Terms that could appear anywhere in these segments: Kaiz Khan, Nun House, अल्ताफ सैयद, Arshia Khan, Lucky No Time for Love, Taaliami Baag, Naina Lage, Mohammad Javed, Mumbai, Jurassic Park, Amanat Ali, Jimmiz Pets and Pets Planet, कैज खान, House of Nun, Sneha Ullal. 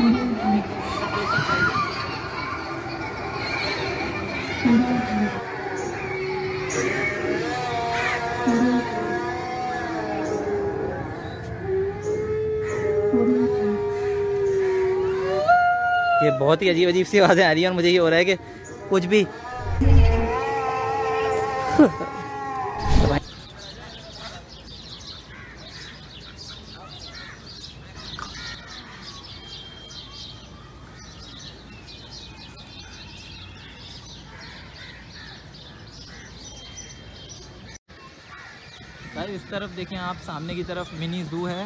ये बहुत ही अजीब अजीब सी आवाजें आ रही है और मुझे ये हो रहा है कि कुछ भी भाई। इस तरफ देखें आप, सामने की तरफ मिनी जू है,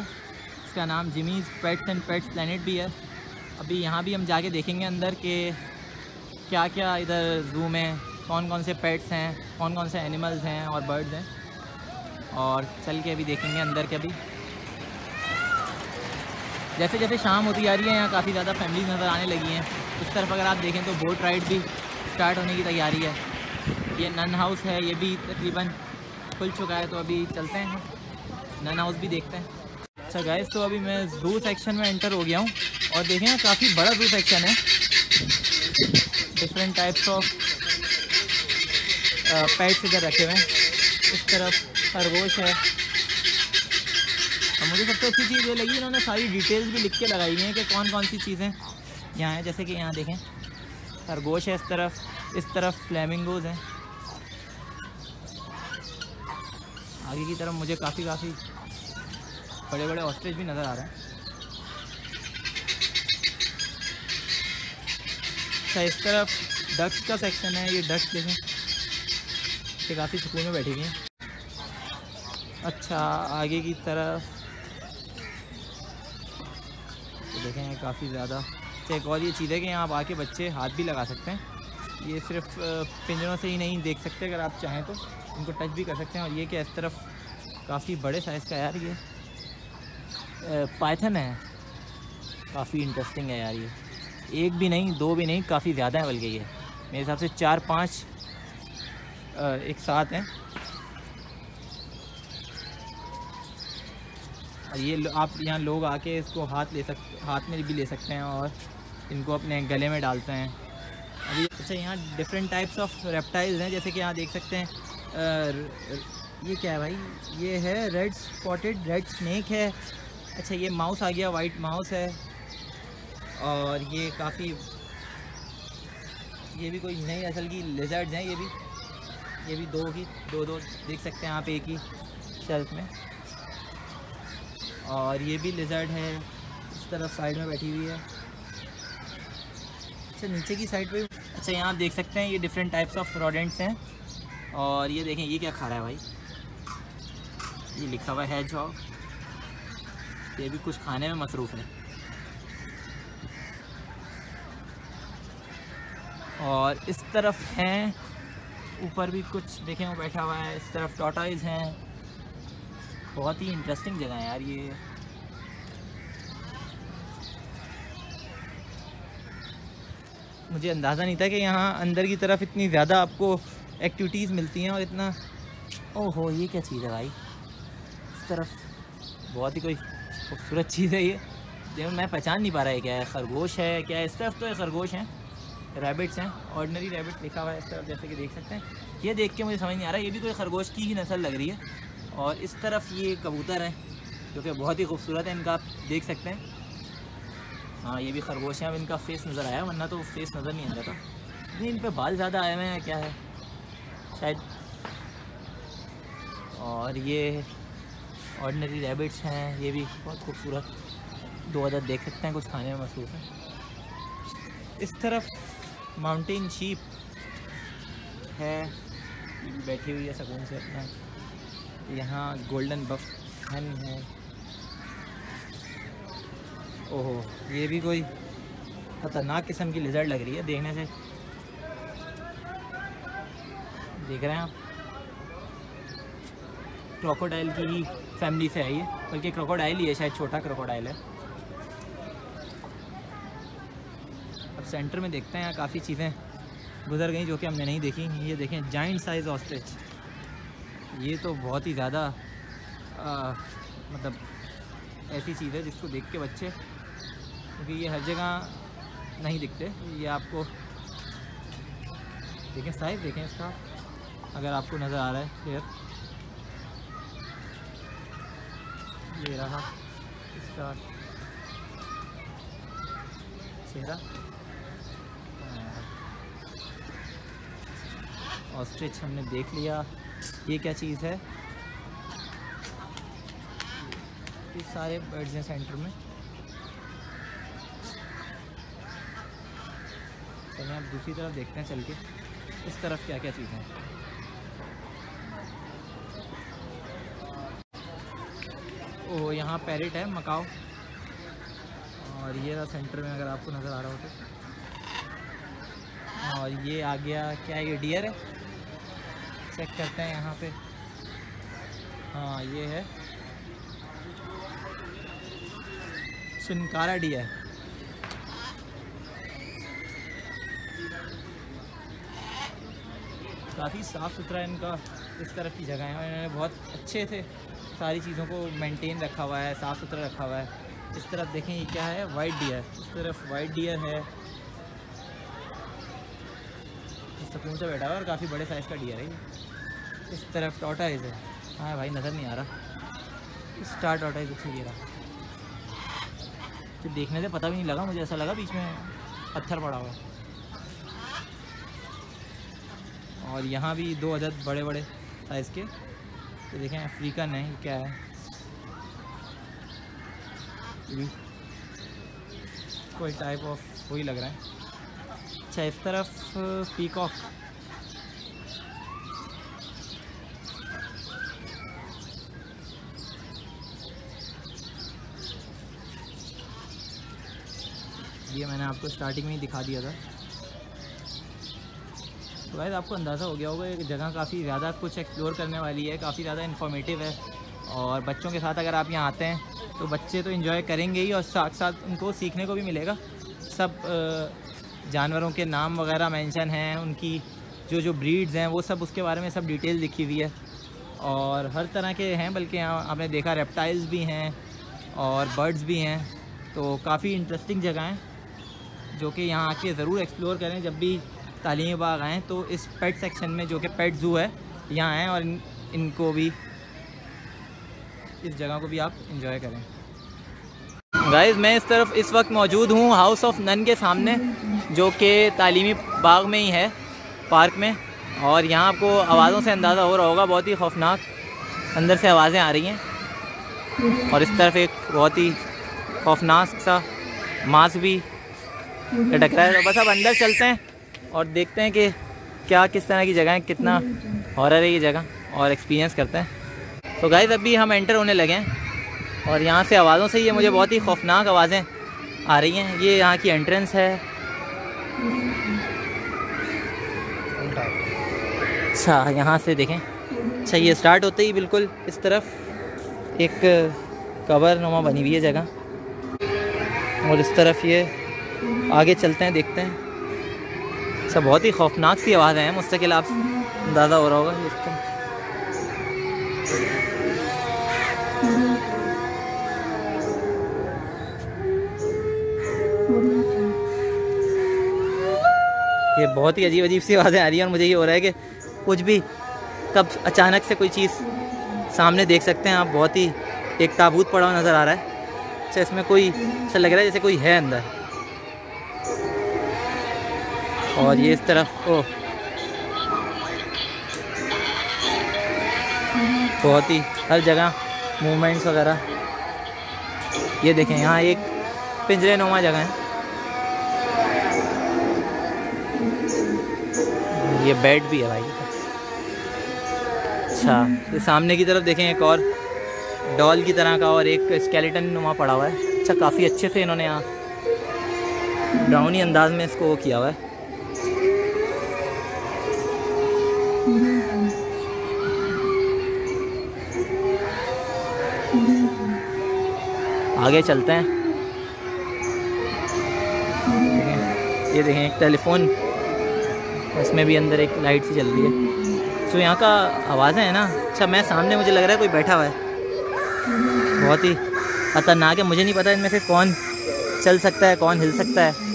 इसका नाम Jimmy's pets and pets planet भी है। अभी यहाँ भी हम जाके देखेंगे अंदर के क्या क्या इधर जू में कौन कौन से पेट्स हैं, कौन कौन से एनिमल्स हैं और बर्ड्स हैं, और चल के अभी देखेंगे अंदर के। अभी जैसे जैसे शाम होती जा रही है यहाँ काफ़ी ज़्यादा फैमिलीज नज़र आने लगी हैं। इस तरफ अगर आप देखें तो बोट राइड भी स्टार्ट होने की तैयारी है। ये नन हाउस है, ये भी तकरीबन खुल चुका है, तो अभी चलते हैं नन हाउस भी देखते हैं। अच्छा गाइस, तो अभी मैं जू सेक्शन में एंटर हो गया हूँ और देखें काफ़ी बड़ा जू सेक्शन है। डिफरेंट टाइप्स ऑफ पेट्स इधर रखे हुए हैं। इस तरफ खरगोश है और मुझे सबसे अच्छी चीज़ ये लगी इन्होंने सारी डिटेल्स भी लिख के लगाई हैं कि कौन कौन सी चीज़ें यहाँ हैं। जैसे कि यहाँ देखें खरगोश है, इस तरफ फ्लेमिंगोज हैं। आगे की तरफ मुझे काफ़ी बड़े बड़े ऑस्ट्रिच भी नज़र आ रहे हैं। अच्छा, इस तरफ डक्स का सेक्शन है। ये डक्स देखें, ये काफ़ी सुकून में बैठी हुई हैं। अच्छा, आगे की तरफ तो देखें काफ़ी ज़्यादा। अच्छा, एक और ये चीज़ है कि यहाँ आप आके बच्चे हाथ भी लगा सकते हैं। ये सिर्फ पिंजरों से ही नहीं देख सकते, अगर आप चाहें तो इनको टच भी कर सकते हैं। और ये क्या, इस तरफ काफ़ी बड़े साइज़ का यार ये पाइथन है। काफ़ी इंटरेस्टिंग है यार ये, एक भी नहीं दो भी नहीं, काफ़ी ज़्यादा है। बल्कि ये मेरे हिसाब से 4-5 एक साथ हैं। और ये आप यहाँ लोग आके इसको हाथ में भी ले सकते हैं और इनको अपने गले में डालते हैं अभी। अच्छा, यहाँ डिफरेंट टाइप्स ऑफ रेप्टाइल्स हैं। जैसे कि यहाँ देख सकते हैं ये क्या है भाई, ये है रेड स्पॉटेड रेड स्नेक है। अच्छा, ये माउस आ गया, वाइट माउस है। और ये काफ़ी, ये भी कोई नई असल की लिजर्ड्स हैं। ये भी दो देख सकते हैं आप एक ही शेल्फ में। और ये भी लिजर्ड है, इस तरफ साइड में बैठी हुई है। अच्छा, नीचे की साइड पे। अच्छा, यहाँ आप देख सकते हैं ये डिफरेंट टाइप्स ऑफ रोडेंट्स हैं। और ये देखें ये क्या खा रहा है भाई, ये लिखा हुआ है हैजहॉग। ये भी कुछ खाने में मसरूफ़ है। और इस तरफ हैं ऊपर भी कुछ देखें, वो बैठा हुआ है। इस तरफ टॉर्टॉइज़ हैं। बहुत ही इंटरेस्टिंग जगह है यार ये। मुझे अंदाज़ा नहीं था कि यहाँ अंदर की तरफ इतनी ज़्यादा आपको एक्टिविटीज़ मिलती हैं और इतना। ओहो, ये क्या चीज़ है भाई, इस तरफ बहुत ही कोई खूबसूरत चीज़ है ये, जो मैं पहचान नहीं पा रहा है क्या है, खरगोश है क्या है। इस तरफ तो ये खरगोश हैं, रैबिट्स हैं, ऑर्डिनरी रैबिट लिखा हुआ है इस तरफ, जैसे कि देख सकते हैं। ये देख के मुझे समझ नहीं आ रहा, ये भी कोई खरगोश की ही नस्ल लग रही है। और इस तरफ ये कबूतर हैं जो कि बहुत ही खूबसूरत है, इनका आप देख सकते हैं। हाँ, ये भी खरगोश हैं। अब इनका फेस नज़र आया, वरना तो फेस नज़र नहीं आ रहा था। नहीं, इन पर बाल ज़्यादा आए हुए हैं क्या है शायद। और ये ऑर्डिनरी रैबिट्स हैं, ये भी बहुत खूबसूरत, 2 अदद देख सकते हैं, कुछ खाने में मसरूफ़ हैं। इस तरफ माउंटेन शीप है, बैठी हुई है सुकून से अपना। यहाँ गोल्डन बफ हन है। ओहो, ये भी कोई ख़तरनाक किस्म की लिजर्ड लग रही है देखने से, देख रहे हैं आप। क्रोकोडाइल की ही फैमिली से है ये, बल्कि क्रोकोडाइल ही है शायद, छोटा क्रोकोडाइल है। अब सेंटर में देखते हैं, यहाँ काफ़ी चीज़ें गुजर गई जो कि हमने नहीं देखी। ये देखें जाइंट साइज़ ऑस्ट्रिच, ये तो बहुत ही ज़्यादा मतलब ऐसी चीज़ है जिसको देख के बच्चे क्योंकि ये हर जगह नहीं दिखते। ये आपको देखें, साइज़ देखें इसका, अगर आपको नज़र आ रहा है क्लियर। ये रहा इसका चेहरा। ऑस्ट्रिच हमने देख लिया। ये क्या चीज़ है? ये सारे बर्ड्स हैं सेंटर में। चलिए आप दूसरी तरफ देखते हैं चल के, इस तरफ क्या क्या चीज़ें हैं। ओह, यहाँ पैरेट है, मकाओ। और ये रहा सेंटर में, अगर आपको नज़र आ रहा हो तो। और ये आ गया, क्या ये डियर है? चेक करते हैं यहाँ पे। हाँ ये है सुनकारा डियर। काफ़ी साफ़ सुथरा इनका इस तरफ की जगह है, और इन्होंने बहुत अच्छे से सारी चीज़ों को मेंटेन रखा हुआ है, साफ़ सुथरा रखा हुआ है। इस तरफ देखें, ये क्या है? White deer. इस तरफ वाइट डियर है, इस सकून से बैठा हुआ है, और काफ़ी बड़े साइज़ का डियर है। इस तरफ टॉर्टॉइज़ है। हाँ भाई नज़र नहीं आ रहा, स्टार टॉर्टॉइज़ अच्छी गिरा। तो देखने से पता भी नहीं लगा, मुझे ऐसा लगा बीच में पत्थर पड़ा हुआ है। और यहाँ भी दो अदद बड़े बड़े साइज़ के। तो देखें अफ्रीकन है, क्या है? कोई टाइप ऑफ वही लग रहा है। अच्छा, इस तरफ पीकॉक। ये मैंने आपको स्टार्टिंग में ही दिखा दिया था। तो गाइस आपको अंदाज़ा हो गया होगा कि जगह काफ़ी ज़्यादा कुछ एक्सप्लोर करने वाली है, काफ़ी ज़्यादा इन्फॉर्मेटिव है। और बच्चों के साथ अगर आप यहाँ आते हैं तो बच्चे तो एंजॉय करेंगे ही, और साथ साथ उनको सीखने को भी मिलेगा। सब जानवरों के नाम वगैरह मेंशन हैं, उनकी जो जो ब्रीड्स हैं वो सब, उसके बारे में सब डिटेल लिखी हुई है। और हर तरह के हैं, बल्कि यहाँ आपने देखा रेप्टाइल्स भी हैं और बर्ड्स भी हैं। तो काफ़ी इंटरेस्टिंग जगह हैं, जो कि यहाँ आके ज़रूर एक्सप्लोर करें। जब भी तालीमी बाग आएँ तो इस पेट सेक्शन में, जो कि पेट ज़ू है, यहाँ आएँ और इनको भी, इस जगह को भी आप इंजॉय करें। गाइस मैं इस तरफ इस वक्त मौजूद हूँ हाउस ऑफ नन के सामने, जो कि तालीमी बाग में ही है, पार्क में। और यहाँ आपको आवाज़ों से अंदाज़ा हो रहा होगा, बहुत ही खौफनाक अंदर से आवाज़ें आ रही हैं। और इस तरफ एक बहुत ही खौफनाक सा मांस भी लटक रहा है। तो बस अब अंदर चलते हैं और देखते हैं कि क्या, किस तरह की जगह है, कितना हॉरर है ये जगह, और एक्सपीरियंस करते हैं। तो गाइस अभी हम एंटर होने लगे हैं, और यहाँ से आवाज़ों से ये मुझे बहुत ही खौफनाक आवाज़ें आ रही हैं। ये यहाँ की एंट्रेंस है। अच्छा यहाँ से देखें। अच्छा ये स्टार्ट होते ही बिल्कुल इस तरफ एक कबर नुमा बनी हुई है जगह, और इस तरफ ये आगे चलते हैं, देखते हैं। अच्छा बहुत ही खौफनाक सी आवाज़ें हैं, मुस्तकिल आप अंदाज़ा हो रहा होगा। ये बहुत ही अजीब अजीब सी आवाज़ें आ रही हैं, और मुझे ये हो रहा है कि कुछ भी कब अचानक से कोई चीज़ सामने देख सकते हैं आप। बहुत ही एक ताबूत पड़ा हुआ नज़र आ रहा है। अच्छा इसमें कोई, ऐसा लग रहा है जैसे कोई है अंदर। और ये इस तरफ, ओह बहुत ही हर जगह मूवमेंट्स वगैरह। ये देखें यहाँ एक पिंजरे नुमा जगह है। ये बेड भी है भाई। अच्छा ये सामने की तरफ देखें, एक और डॉल की तरह का और एक स्केलेटन नुमा पड़ा हुआ है। अच्छा काफ़ी अच्छे से इन्होंने यहाँ ड्राउनी अंदाज में इसको वो किया हुआ है। आगे चलते हैं। ये देखें एक टेलीफोन, इसमें भी अंदर एक लाइट सी जल रही है। तो यहाँ का आवाज़ें है ना। अच्छा मैं सामने, मुझे लग रहा है कोई बैठा हुआ है। बहुत ही खतरनाक है, मुझे नहीं पता इनमें से कौन चल सकता है, कौन हिल सकता है,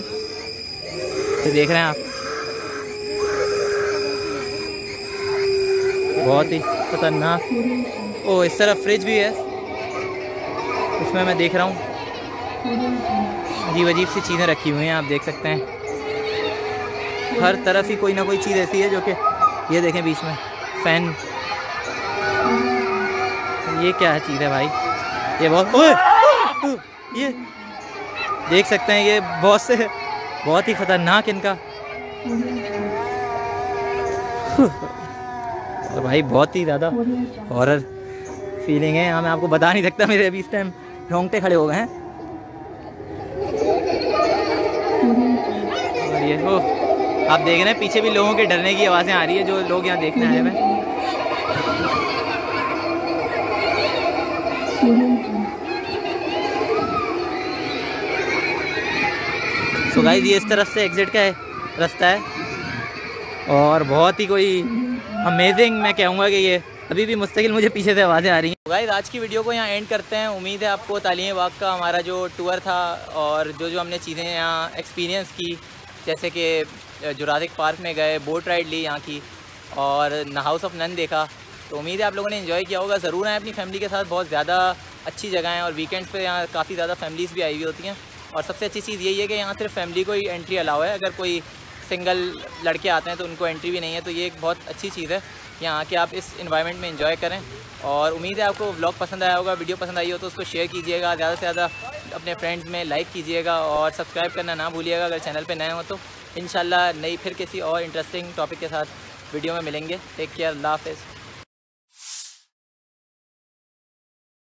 तो देख रहे हैं आप। बहुत ही खतरनाक। ओ इस तरफ फ्रिज भी है, इसमें मैं देख रहा हूँ अजीब अजीब सी चीज़ें रखी हुई हैं, आप देख सकते हैं। हर तरफ ही कोई ना कोई चीज़ ऐसी है जो कि, ये देखें बीच में फैन, ये क्या है चीज़ है भाई, ये बहुत, ओए ये देख सकते हैं, ये बहुत ही खतरनाक इनका। और भाई बहुत ही ज़्यादा हॉरर फीलिंग है यहाँ, मैं आपको बता नहीं सकता, मेरे अभी इस टाइम रोंगटे खड़े हो गए हैं। और ये हो आप देख रहे हैं, पीछे भी लोगों के डरने की आवाज़ें आ रही है, जो लोग यहाँ देखने आए हैं। सो गाइस ये इस तरफ से एग्जिट का है, रास्ता है, और बहुत ही कोई अमेजिंग, मैं कहूँगा कि ये अभी भी मुस्तकिल मुझे पीछे से आवाज़ें आ रही हैं। तो गाइस आज की वीडियो को यहाँ एंड करते हैं। उम्मीद है आपको तालीमी बाग का हमारा जो टूर था और जो जो हमने चीज़ें यहाँ एक्सपीरियंस की, जैसे कि जुरासिक पार्क में गए, बोट राइड ली यहाँ की, और हाउस ऑफ नन देखा, तो उम्मीद है आप लोगों ने इन्जॉय किया होगा। ज़रूर आएँ अपनी फैमिली के साथ, बहुत ज़्यादा अच्छी जगह हैं, और वीकेंड्स पे यहाँ काफ़ी ज़्यादा फैमिलीज़ भी आई हुई होती हैं। और सबसे अच्छी चीज़ यही है कि यहाँ सिर्फ फैमिली को ही एंट्री अलाउ है, अगर कोई सिंगल लड़के आते हैं तो उनको एंट्री भी नहीं है, तो ये एक बहुत अच्छी चीज़ है। यहाँ आके आप इस इन्वायरमेंट में इंजॉय करें, और उम्मीद है आपको व्लॉग पसंद आया होगा। वीडियो पसंद आई हो तो उसको शेयर कीजिएगा, ज़्यादा से ज़्यादा अपने फ्रेंड्स में लाइक कीजिएगा, और सब्सक्राइब करना ना भूलिएगा अगर चैनल पे नए हो तो। इंशाल्लाह नई फिर किसी और इंटरेस्टिंग टॉपिक के साथ वीडियो में मिलेंगे। टेक केयर, अल्लाह हाफ़िज़।